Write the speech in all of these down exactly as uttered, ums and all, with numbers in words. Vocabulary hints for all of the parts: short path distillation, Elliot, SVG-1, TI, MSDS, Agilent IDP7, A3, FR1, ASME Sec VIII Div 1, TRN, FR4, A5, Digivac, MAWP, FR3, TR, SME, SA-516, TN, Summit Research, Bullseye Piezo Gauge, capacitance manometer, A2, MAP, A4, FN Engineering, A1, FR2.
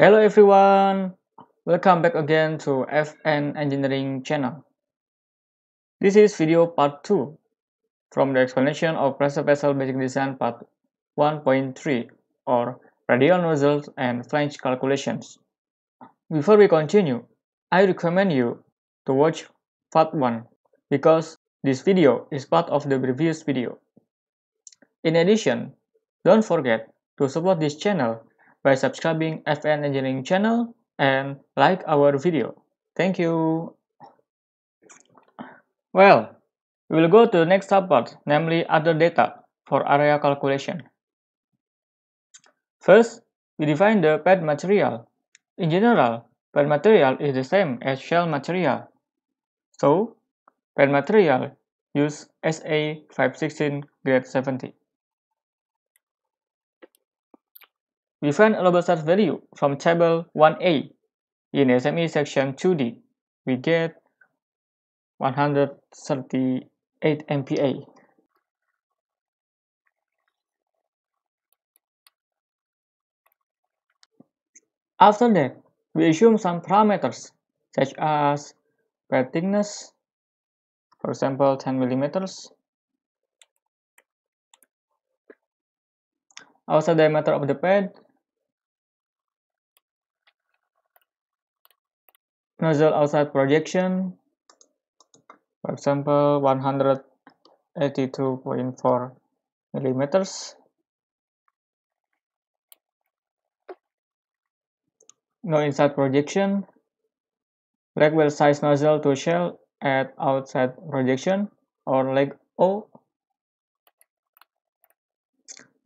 Hello everyone, welcome back again to F N Engineering channel. This is video part two from the explanation of pressure vessel basic design part one point three or radial nozzles and flange calculations. Before we continue, I recommend you to watch part one because this video is part of the previous video. In addition, don't forget to support this channel by subscribing F N Engineering channel and like our video. Thank you. Well, we will go to the next subpart, namely other data for area calculation. First, we define the pad material. In general, pad material is the same as shell material. So, pad material use S A five sixteen grade seventy. We find allowable start value from table one A in S M E section two D. We get one hundred thirty-eight M P A. After that, we assume some parameters such as pad thickness, for example ten millimeters. Also diameter of the pad, nozzle outside projection, for example one hundred eighty-two point four millimeters. No inside projection. Leg well size nozzle to shell at outside projection or leg O.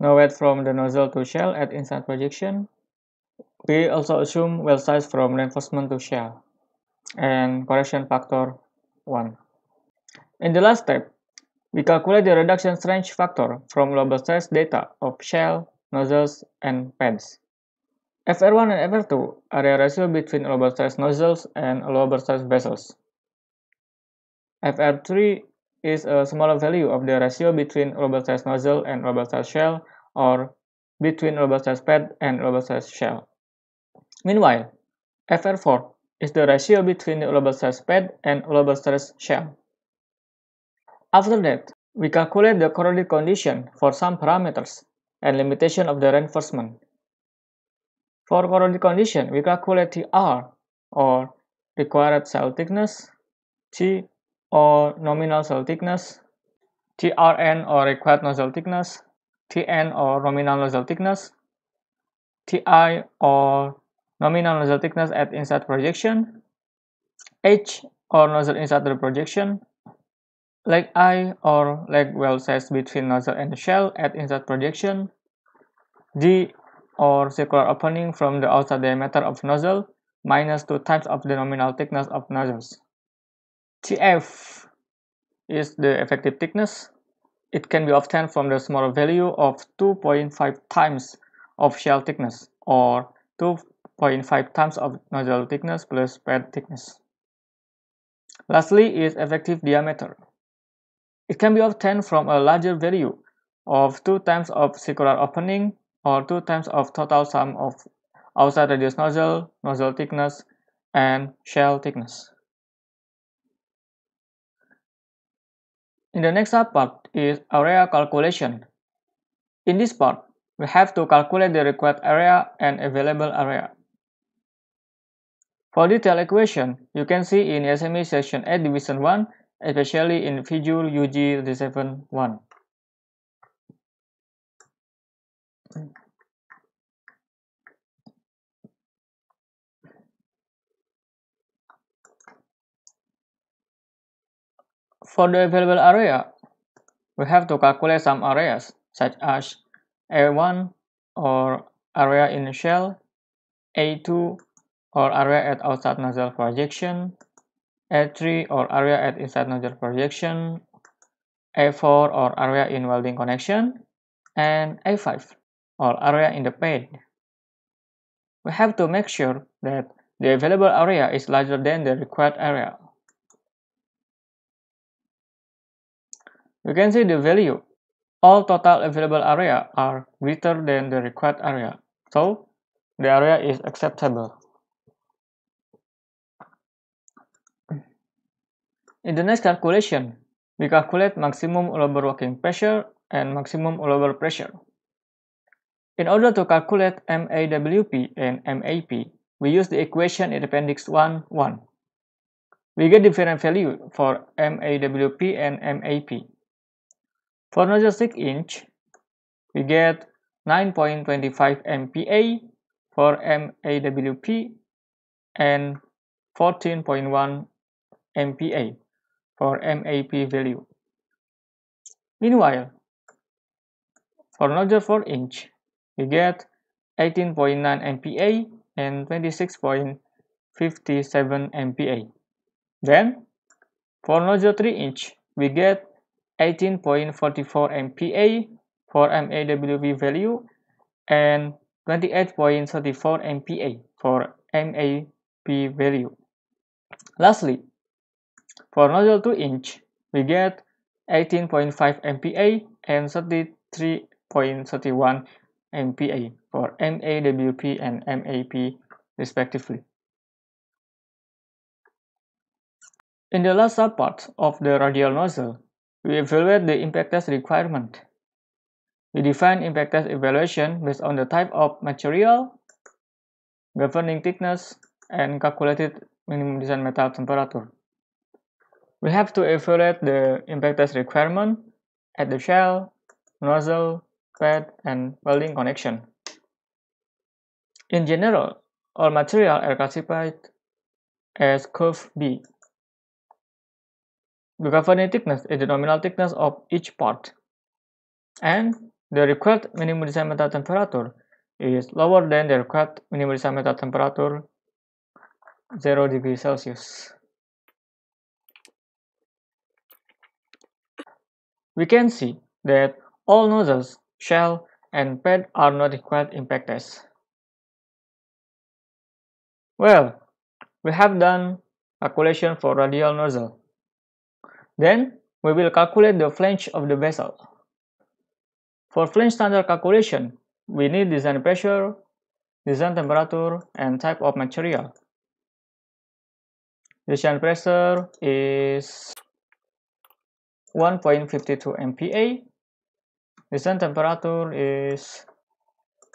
No weight from the nozzle to shell at inside projection. We also assume well size from reinforcement to shell. And correction factor one. In the last step, we calculate the reduction strength factor from allowable stress data of shell, nozzles, and pads. F R one and F R two are a ratio between allowable stress nozzles and allowable stress vessels. F R three is a smaller value of the ratio between allowable stress nozzle and allowable stress shell, or between allowable stress pad and allowable stress shell. Meanwhile, F R four is the ratio between the allowable stress pad and allowable stress shell. After that, we calculate the correlative condition for some parameters and limitation of the reinforcement. For correlative condition, we calculate T R or required shell thickness, T or nominal shell thickness, T R N or required nozzle thickness, T N or nominal nozzle thickness, T I or nominal nozzle thickness at inside projection, H or nozzle inside the projection, leg I or leg well size between nozzle and shell at inside projection, D or circular opening from the outside diameter of nozzle minus two times of the nominal thickness of nozzles. T F is the effective thickness. It can be obtained from the smaller value of two point five times of shell thickness or two point five times of nozzle thickness plus pad thickness. Lastly is effective diameter. It can be obtained from a larger value of two times of circular opening or two times of total sum of outside radius nozzle, nozzle thickness, and shell thickness. In the next subpart is area calculation. In this part, we have to calculate the required area and available area. For detailed equation, you can see in S M E section eight division one, especially in visual U G thirty-seven one. For the available area, we have to calculate some areas such as A one or area in shell, A two or area at outside nozzle projection, A three or area at inside nozzle projection, A four or area in welding connection, and A five or area in the pad. We have to make sure that the available area is larger than the required area. You can see the value. All total available area are greater than the required area. So, the area is acceptable. In the next calculation, we calculate maximum allowable working pressure and maximum allowable pressure. In order to calculate M A W P and M A P, we use the equation in appendix one one. We get different value for M A W P and M A P. For nozzle six inch, we get nine point two five M P A for M A W P and fourteen point one M P A for M A P value. Meanwhile, for nozzle four inch, we get eighteen point nine M P A and twenty-six point five seven M P A. Then, for nozzle three inch, we get eighteen point four four M P A for M A W V value and twenty-eight point three four M P A for M A P value. Lastly, for nozzle two inch, we get eighteen point five M P A and thirty-three point three one M P A for M A W P and M A P respectively. In the last subpart of the radial nozzle, we evaluate the impact test requirement. We define impact test evaluation based on the type of material, governing thickness, and calculated minimum design metal temperature. We have to evaluate the impact test requirement at the shell, nozzle, pad, and welding connection. In general, all materials are classified as curve B. The governing thickness is the nominal thickness of each part, and the required minimum design metal temperature is lower than the required minimum design metal temperature zero degrees Celsius. We can see that all nozzles, shell, and pad are not required impact tests. Well, we have done calculation for radial nozzle. Then, we will calculate the flange of the vessel. For flange standard calculation, we need design pressure, design temperature, and type of material. Design pressure is one point five two M P A. Design temperature is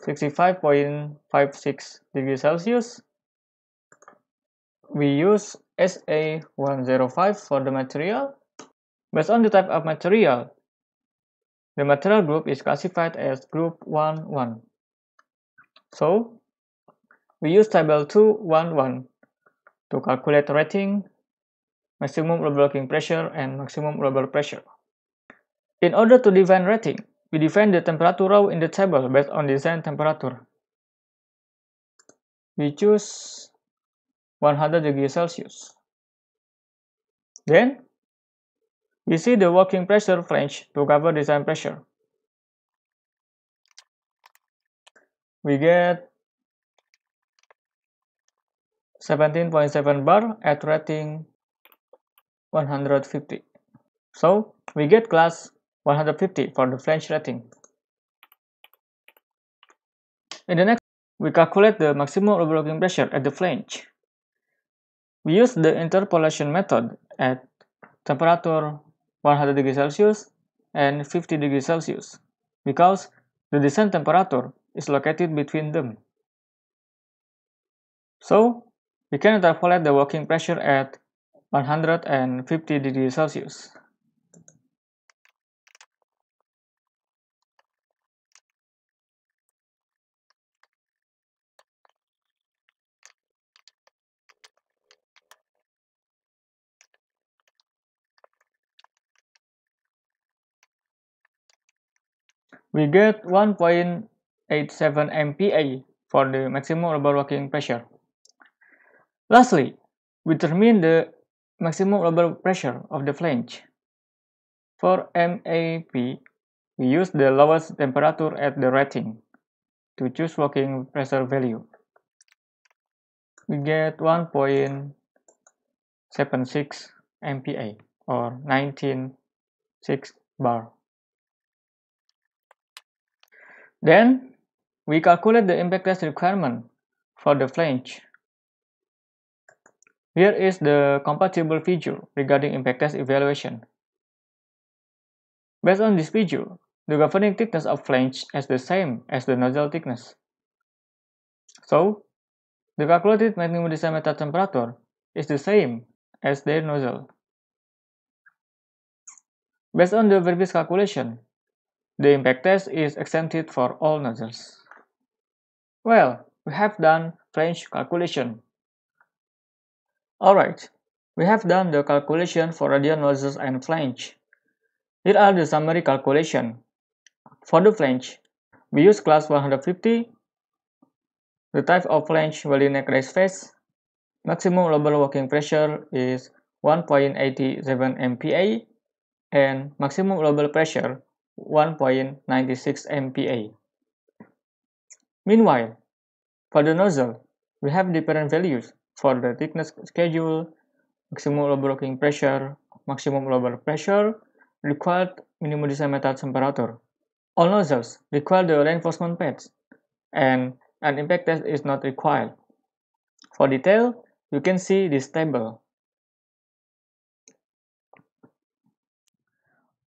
sixty-five point five six degrees Celsius. We use S A one zero five for the material. Based on the type of material, the material group is classified as group one one. So, we use table two one one to calculate rating, maximum allowable working pressure, and maximum allowable pressure. In order to define rating, we define the temperature row in the table based on design temperature. We choose one hundred degrees Celsius. Then, we see the working pressure flange to cover design pressure. We get seventeen point seven bar at rating one hundred fifty. So, we get class one hundred fifty for the flange rating. In the next, we calculate the maximum allowable working pressure at the flange. We use the interpolation method at temperature one hundred degrees Celsius and fifty degrees Celsius because the design temperature is located between them. So, we can interpolate the working pressure at one hundred fifty degrees Celsius. We get one point eight seven M P A for the maximum allowable working pressure. Lastly, we determine the maximum allowable pressure of the flange. For M A P, we use the lowest temperature at the rating to choose working pressure value. We get one point seven six M P A or nineteen point six bar. Then, we calculate the impact test requirement for the flange. Here is the compatible figure regarding impact test evaluation. Based on this figure, the governing thickness of flange is the same as the nozzle thickness. So, the calculated minimum diameter temperature is the same as their nozzle. Based on the previous calculation, the impact test is exempted for all nozzles. Well, we have done flange calculation. Alright, we have done the calculation for radial nozzles and flange. Here are the summary calculation. For the flange, we use class one hundred fifty, the type of flange valley neck raised face, maximum global working pressure is one point eight seven M P a, and maximum global pressure one point nine six M P a. Meanwhile, for the nozzle, we have different values for the thickness schedule, maximum global working pressure, maximum global pressure, required minimum diameter temperature. All nozzles require the reinforcement pads, and an impact test is not required. For detail, you can see this table.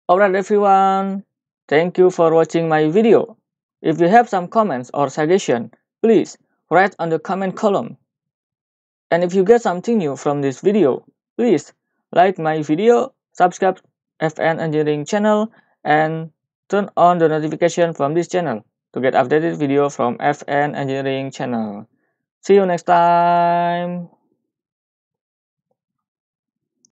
Alright everyone, thank you for watching my video. If you have some comments or suggestion, please write on the comment column. And if you get something new from this video, please like my video, subscribe F N Engineering channel, and turn on the notification from this channel to get updated video from F N Engineering channel. See you next time.